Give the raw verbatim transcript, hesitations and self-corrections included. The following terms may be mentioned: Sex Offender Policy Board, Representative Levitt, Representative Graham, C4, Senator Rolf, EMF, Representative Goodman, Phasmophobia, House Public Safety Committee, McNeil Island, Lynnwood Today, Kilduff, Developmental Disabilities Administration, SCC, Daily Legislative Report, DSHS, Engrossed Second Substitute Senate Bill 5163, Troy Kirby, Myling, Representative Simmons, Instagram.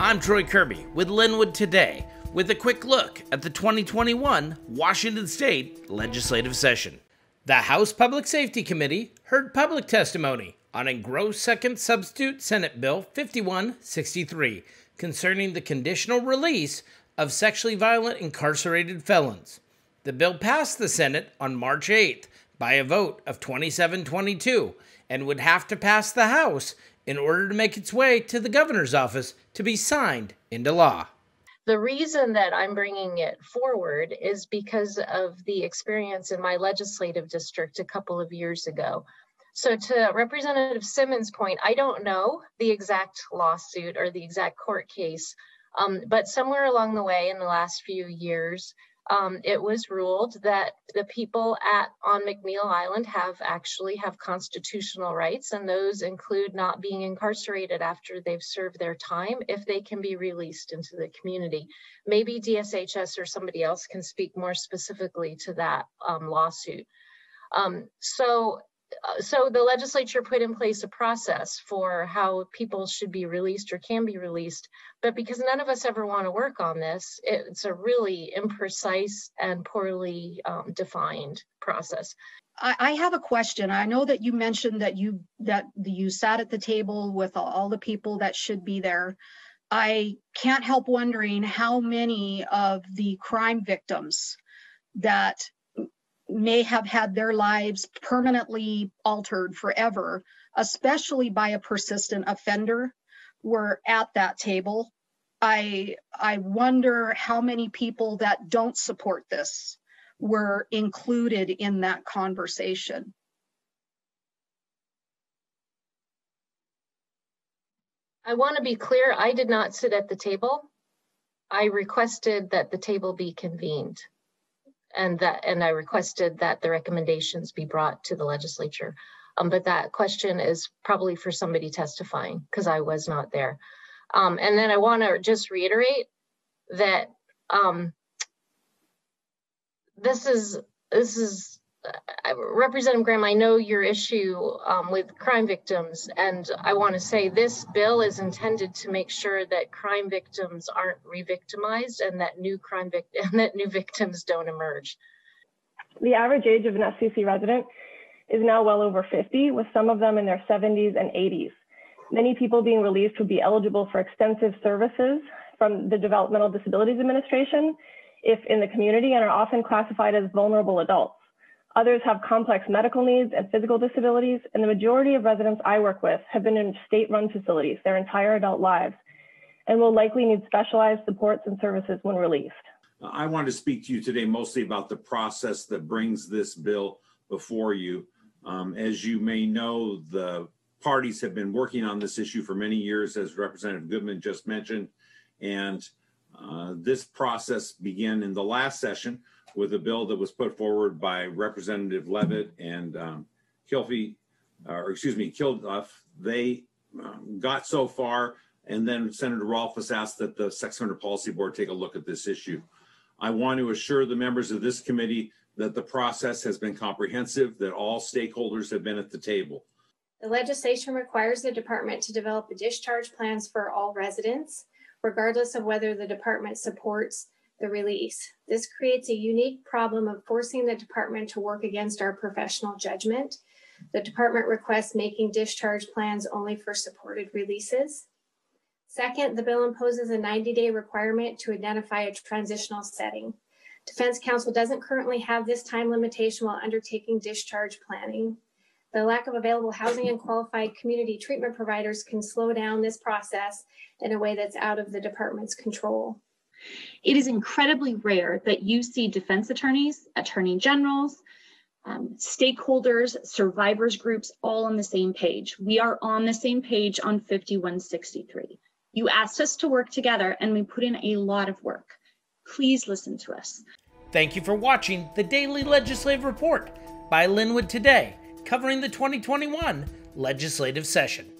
I'm Troy Kirby with Lynnwood Today with a quick look at the twenty twenty-one Washington State legislative session. The House Public Safety Committee heard public testimony on Engrossed Second Substitute Senate Bill fifty-one sixty-three concerning the conditional release of sexually violent incarcerated felons. The bill passed the Senate on March eighth by a vote of twenty-seven twenty-two and would have to pass the House in order to make its way to the governor's office to be signed into law. The reason that I'm bringing it forward is because of the experience in my legislative district a couple of years ago. So to Representative Simmons' point, I don't know the exact lawsuit or the exact court case, um, but somewhere along the way in the last few years, Um, it was ruled that the people at on McNeil Island have actually have constitutional rights, and those include not being incarcerated after they've served their time if they can be released into the community. Maybe D S H S or somebody else can speak more specifically to that um, lawsuit. Um, so, so the legislature put in place a process for how people should be released or can be released, but because none of us ever want to work on this, it's a really imprecise and poorly um, defined process. I, I have a question. I know that you mentioned that you that you sat at the table with all the people that should be there. I can't help wondering how many of the crime victims that may have had their lives permanently altered forever, especially by a persistent offender, were at that table. I, I wonder how many people that don't support this were included in that conversation. I want to be clear, I did not sit at the table. I requested that the table be convened. And that, and I requested that the recommendations be brought to the legislature. Um, but that question is probably for somebody testifying because I was not there. Um, and then I want to just reiterate that um, this is this is uh, Representative Graham, I know your issue um, with crime victims, and I want to say this bill is intended to make sure that crime victims aren't re-victimized and that new crime vict and that new victims don't emerge. The average age of an S C C resident is now well over fifty, with some of them in their seventies and eighties. Many people being released would be eligible for extensive services from the Developmental Disabilities Administration if in the community, and are often classified as vulnerable adults. Others have complex medical needs and physical disabilities, and the majority of residents I work with have been in state-run facilities their entire adult lives and will likely need specialized supports and services when released. I want to speak to you today mostly about the process that brings this bill before you. Um, as you may know, the parties have been working on this issue for many years, as Representative Goodman just mentioned, and uh, this process began in the last session with a bill that was put forward by Representative Levitt and um, Kilduff, uh, or excuse me, Kilduff. They um, got so far, and then Senator Rolf was asked that the Sex Offender Policy Board take a look at this issue. I want to assure the members of this committee that the process has been comprehensive, that all stakeholders have been at the table. The legislation requires the department to develop the discharge plans for all residents, regardless of whether the department supports the release. This creates a unique problem of forcing the department to work against our professional judgment. The department requests making discharge plans only for supported releases. Second, the bill imposes a ninety-day requirement to identify a transitional setting. Defense counsel doesn't currently have this time limitation while undertaking discharge planning. The lack of available housing and qualified community treatment providers can slow down this process in a way that's out of the department's control. It is incredibly rare that you see defense attorneys, attorney generals, um, stakeholders, survivors groups all on the same page. We are on the same page on fifty-one sixty-three. You asked us to work together and we put in a lot of work. Please listen to us. Thank you for watching the Daily Legislative Report by Lynnwood Today, covering the twenty twenty-one legislative session.